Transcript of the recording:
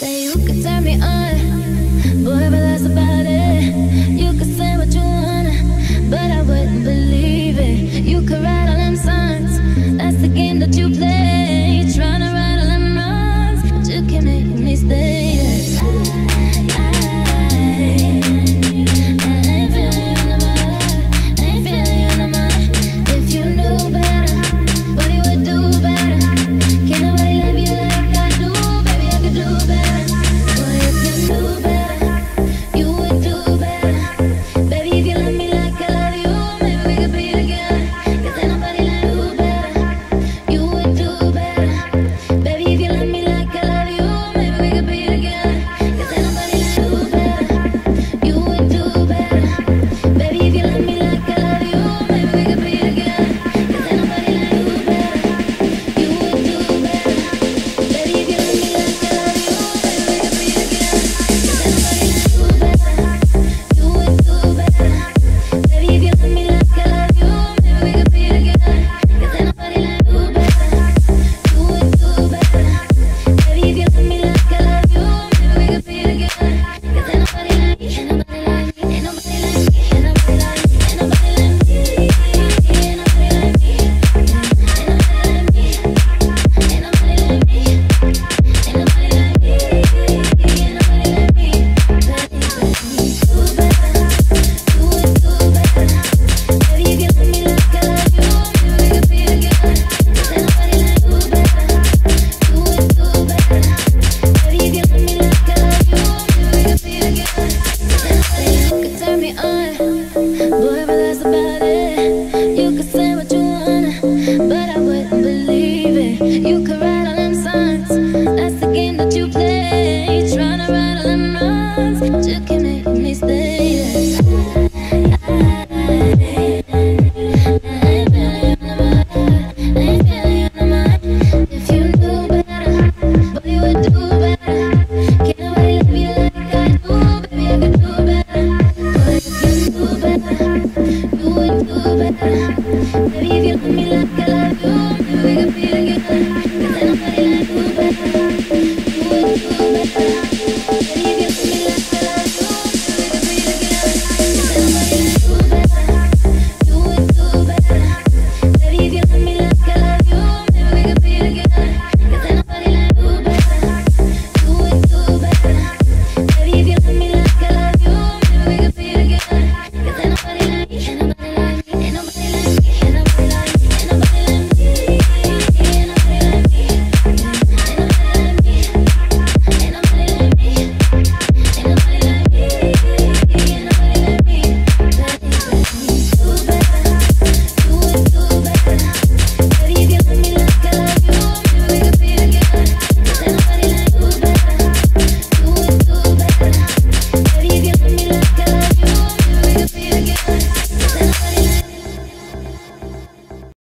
Say you can turn me on, boy, but that's about